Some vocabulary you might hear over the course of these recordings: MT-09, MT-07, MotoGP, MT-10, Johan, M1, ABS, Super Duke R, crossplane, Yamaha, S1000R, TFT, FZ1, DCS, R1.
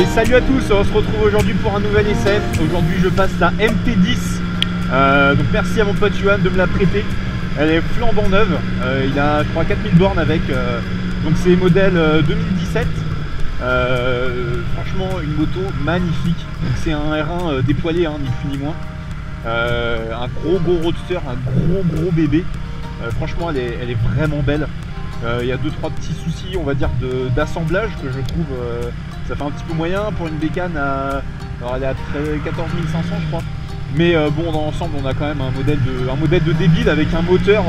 Et salut à tous, on se retrouve aujourd'hui pour un nouvel essai. Aujourd'hui je passe la MT-10. Donc merci à mon pote Johan de me la prêter. Elle est flambant neuve. Il a je crois 4000 bornes avec. Donc c'est modèle 2017. Franchement une moto magnifique. C'est un R1 dépoilé, hein, ni plus ni moins. Un gros roadster, un gros bébé. Franchement elle est vraiment belle. Il y a 2-3 petits soucis, on va dire, d'assemblage que je trouve ça fait un petit peu moyen pour une bécane à, alors elle est à 14 500, je crois, mais bon, dans l'ensemble on a quand même un modèle de débile avec un moteur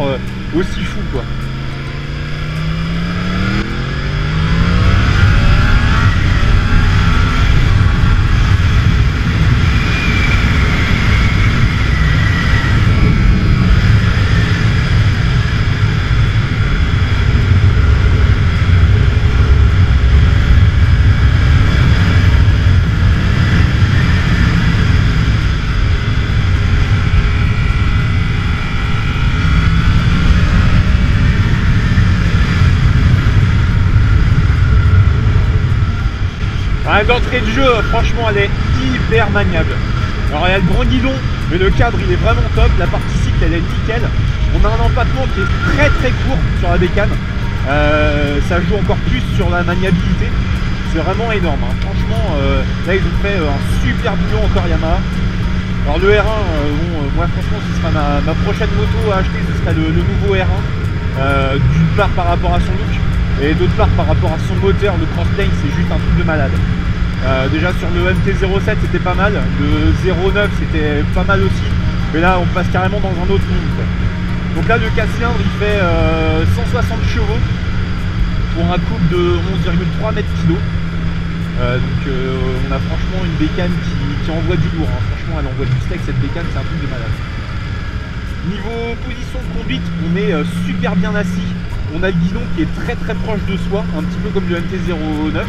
aussi fou, quoi. D'entrée de jeu, franchement elle est hyper maniable. Alors il y a le grand guidon, mais le cadre il est vraiment top, la partie cycle elle est nickel. On a un empattement qui est très court sur la bécane, ça joue encore plus sur la maniabilité, c'est vraiment énorme, hein. Franchement là ils ont fait un super bilan encore Yamaha. Alors le R1, moi franchement ce sera ma prochaine moto à acheter, ce sera le nouveau R1, d'une part par rapport à son look et d'autre part par rapport à son moteur. Le Crosslane c'est juste un truc de malade. Déjà sur le MT-07 c'était pas mal, le 09 c'était pas mal aussi, mais là on passe carrément dans un autre monde, quoi. Donc là le 4 cylindres il fait 160 chevaux pour un couple de 11,3 m/kg. On a franchement une bécane qui envoie du lourd, hein. Franchement elle envoie du steak cette bécane, c'est un truc de malade. Niveau position de conduite on est super bien assis, on a le guidon qui est très proche de soi, un petit peu comme le MT-09.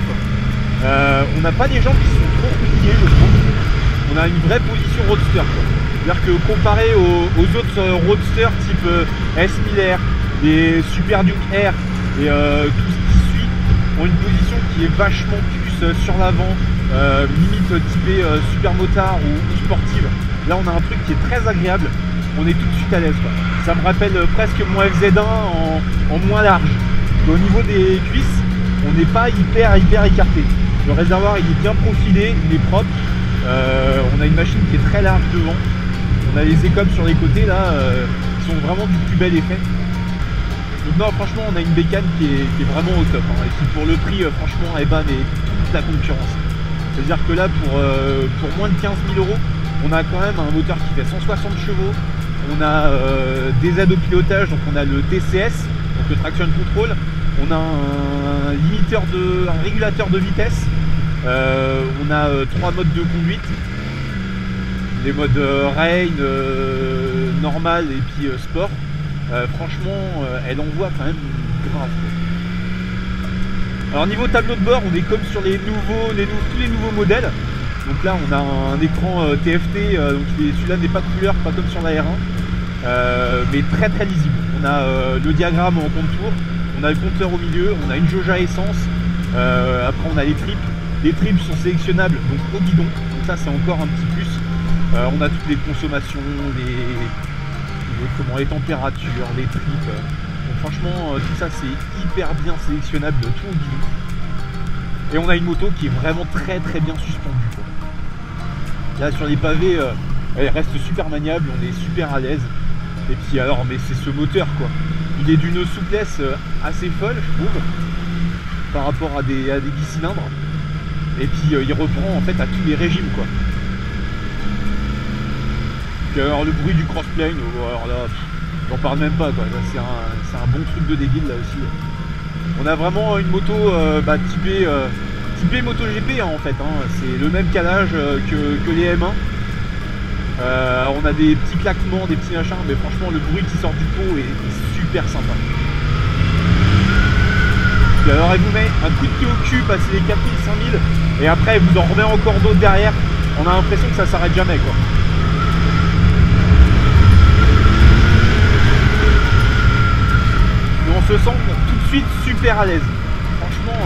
On n'a pas des jambes qui sont trop pliées, je trouve. On a une vraie position roadster, quoi. C'est-à-dire que comparé aux autres roadsters type S1000R, les Super Duke R et tout ce qui suit, ont une position qui est vachement plus sur l'avant, limite typée super motard ou sportive. Là on a un truc qui est très agréable, on est tout de suite à l'aise, quoi. Ça me rappelle presque mon FZ1 en moins large. Au niveau des cuisses, on n'est pas hyper écarté. Le réservoir il est bien profilé, il est propre, on a une machine qui est très large devant, on a les écombes sur les côtés là, qui sont vraiment du plus bel effet. Donc non, franchement on a une bécane qui est vraiment au top, hein, et qui pour le prix franchement ébat toute la concurrence. C'est-à-dire que là pour moins de 15 000 €, on a quand même un moteur qui fait 160 chevaux, on a des aides au pilotage, donc on a le DCS, donc le traction control, on a un régulateur de vitesse, on a 3 modes de conduite, les modes rain, normal et puis sport. Franchement elle envoie quand même grave. Alors niveau tableau de bord on est comme sur tous les nouveaux modèles. Donc là on a un écran TFT, donc celui-là n'est pas de couleur, pas comme sur la R1, mais très lisible. On a le diagramme en contour, on a le compteur au milieu, on a une jauge à essence, après on a les tripes. Les tripes sont sélectionnables donc au guidon, donc ça c'est encore un petit plus. On a toutes les consommations, les températures, les tripes. Donc franchement tout ça c'est hyper bien sélectionnable, tout au guidon. Et on a une moto qui est vraiment très bien suspendue, quoi. Là sur les pavés, elle reste super maniable, on est super à l'aise. Et puis alors, mais c'est ce moteur, quoi. Il est d'une souplesse assez folle, je trouve, par rapport à des 10 cylindres. Et puis il reprend en fait à tous les régimes, quoi. Donc, alors le bruit du crossplane, alors là, j'en parle même pas, quoi. C'est un bon truc de débile là aussi. On a vraiment une moto typée MotoGP, hein, en fait, hein. C'est le même calage que les M1. On a des petits claquements, des petits machins, mais franchement le bruit qui sort du pot est super sympa. Et alors elle vous met un coup de pied au cul, passer les 4000, 5000, et après elle vous en remet encore d'autres derrière. On a l'impression que ça s'arrête jamais, quoi. Et on se sent tout de suite super à l'aise. Franchement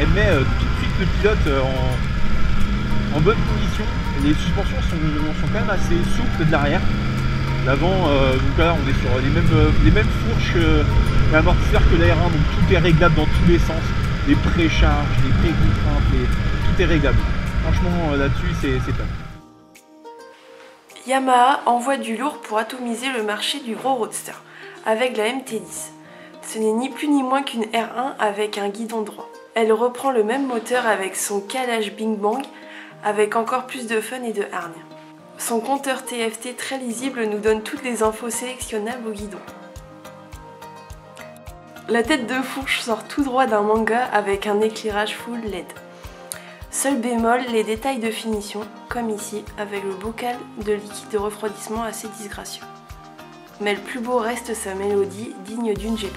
elle met tout de suite le pilote en bonne condition. Les suspensions sont quand même assez souples de l'arrière. L'avant, donc là on est sur les mêmes fourches et amortisseurs que la R1, donc tout est réglable dans tous les sens. Les précharges, les précontraintes, tout est réglable. Franchement là-dessus c'est top. Yamaha envoie du lourd pour atomiser le marché du gros roadster avec la MT-10. Ce n'est ni plus ni moins qu'une R1 avec un guidon droit. Elle reprend le même moteur avec son calage Bing Bang, avec encore plus de fun et de hargne. Son compteur TFT très lisible nous donne toutes les infos sélectionnables au guidon. La tête de fourche sort tout droit d'un manga avec un éclairage full LED. Seul bémol, les détails de finition, comme ici, avec le bocal de liquide de refroidissement assez disgracieux. Mais le plus beau reste sa mélodie, digne d'une GP.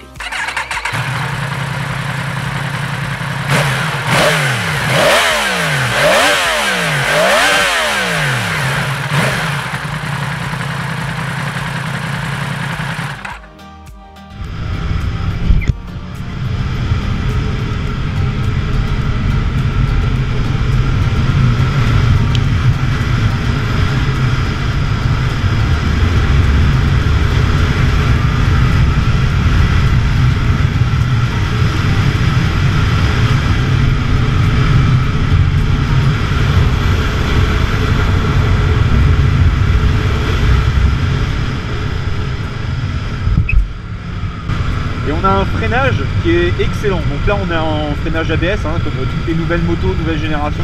On a un freinage qui est excellent, donc là on est en freinage ABS hein, comme toutes les nouvelles motos, nouvelle génération,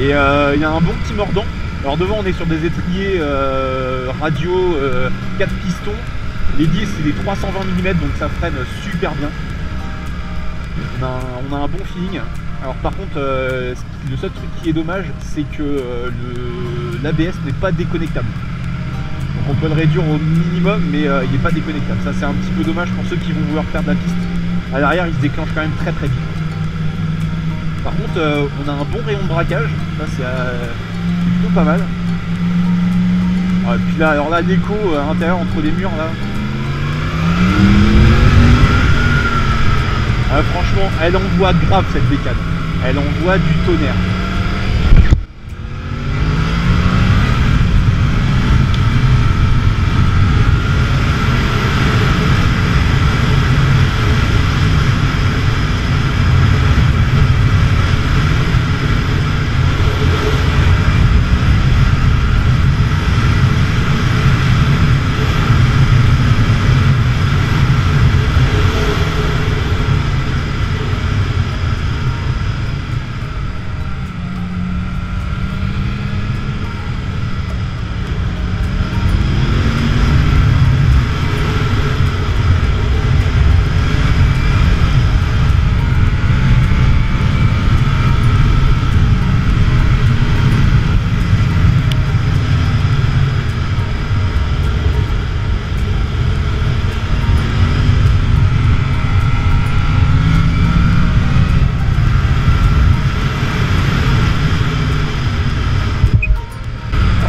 et il y a un bon petit mordant. Alors devant on est sur des étriers radio 4 pistons, les 10 c'est des 320 mm, donc ça freine super bien, on a un bon feeling. Alors par contre le seul truc qui est dommage c'est que l'ABS n'est pas déconnectable. On peut le réduire au minimum, mais il n'est pas déconnectable. Ça c'est un petit peu dommage pour ceux qui vont vouloir faire de la piste. À l'arrière il se déclenche quand même très vite. Par contre on a un bon rayon de braquage, ça c'est plutôt pas mal. Alors, et puis là, alors là l'écho à l'intérieur entre les murs là. Alors, franchement elle envoie grave cette bécane, elle envoie du tonnerre.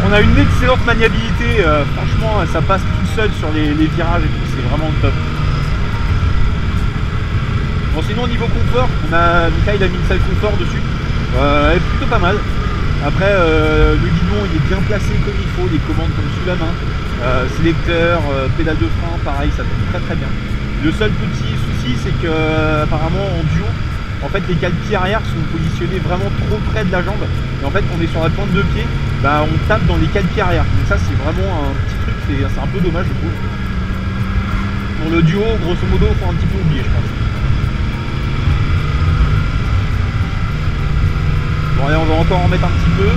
On a une excellente maniabilité, franchement ça passe tout seul sur les virages et tout, c'est vraiment le top. Bon sinon au niveau confort, Michael a mis une salle confort dessus, elle est plutôt pas mal. Après le guidon il est bien placé comme il faut, les commandes comme sous la main, sélecteur, pédale de frein, pareil ça tourne très bien. Le seul petit souci c'est que apparemment en duo, en fait les quatre pieds arrière sont positionnés vraiment trop près de la jambe, et en fait on est sur la pointe de pied, bah on tape dans les quatre pieds arrière, donc ça c'est vraiment un petit truc, c'est un peu dommage je trouve. Pour le duo grosso modo il faut un petit peu oublier je pense. Bon allez on va encore en mettre un petit peu.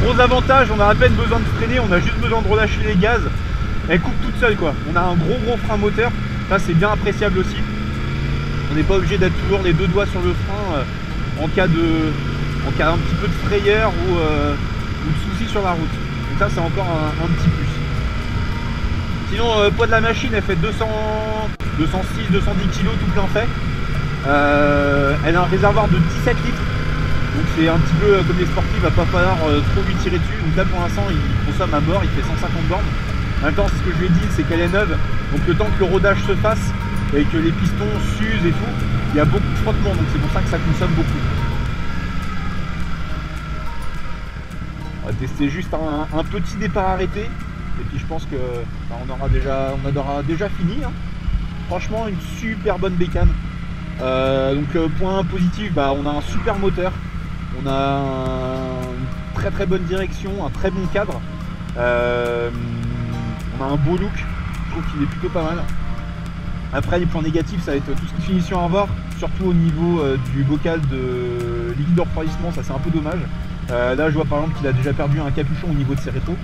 Alors gros avantage, on a à peine besoin de freiner, on a juste besoin de relâcher les gaz. Elle coupe toute seule quoi. On a un gros frein moteur, ça c'est bien appréciable aussi. On n'est pas obligé d'être toujours les deux doigts sur le frein en cas un petit peu de frayeur ou de soucis sur la route. Donc ça c'est encore un petit plus. Sinon poids de la machine, elle fait 206-210 kg tout plein fait. Elle a un réservoir de 17 litres. Donc c'est un petit peu comme les sportifs, il va pas falloir trop lui tirer dessus. Donc là pour l'instant il consomme à bord, il fait 150 bornes. En même temps ce que je lui ai dit c'est qu'elle est neuve, donc le temps que le rodage se fasse et que les pistons s'usent et tout, il y a beaucoup de frottement, donc c'est pour ça que ça consomme beaucoup. On va tester juste un petit départ arrêté et puis je pense que bah, on aura déjà fini, hein. Franchement une super bonne bécane. Donc point positif, bah, on a un super moteur, on a une très bonne direction, un très bon cadre, on a un beau look, je trouve qu'il est plutôt pas mal. Après les points négatifs, ça va être tout ce qui est finition à bord, surtout au niveau du bocal de liquide de refroidissement, ça c'est un peu dommage. Là je vois par exemple qu'il a déjà perdu un capuchon au niveau de ses rétros,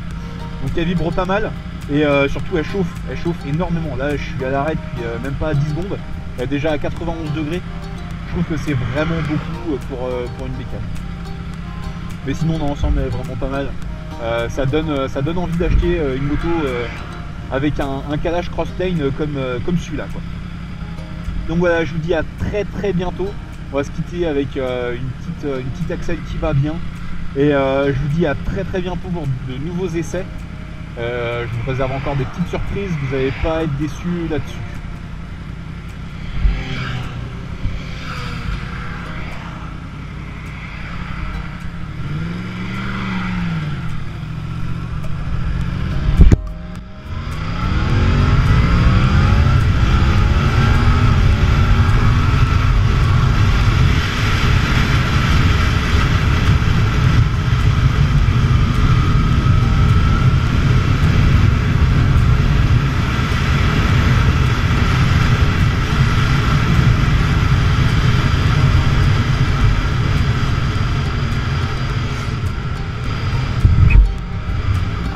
donc elle vibre pas mal et surtout elle chauffe énormément. Là je suis à l'arrêt depuis même pas 10 secondes. Déjà à 91 degrés, je trouve que c'est vraiment beaucoup pour une bécane. Mais sinon, dans l'ensemble, elle est vraiment pas mal. Ça donne envie d'acheter une moto avec un calage crossplane comme celui-là. Donc voilà, je vous dis à très bientôt. On va se quitter avec une petite axle qui va bien. Et je vous dis à très bientôt pour de nouveaux essais. Je vous réserve encore des petites surprises, vous n'allez pas être déçus là-dessus.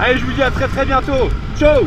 Allez, je vous dis à très bientôt. Ciao!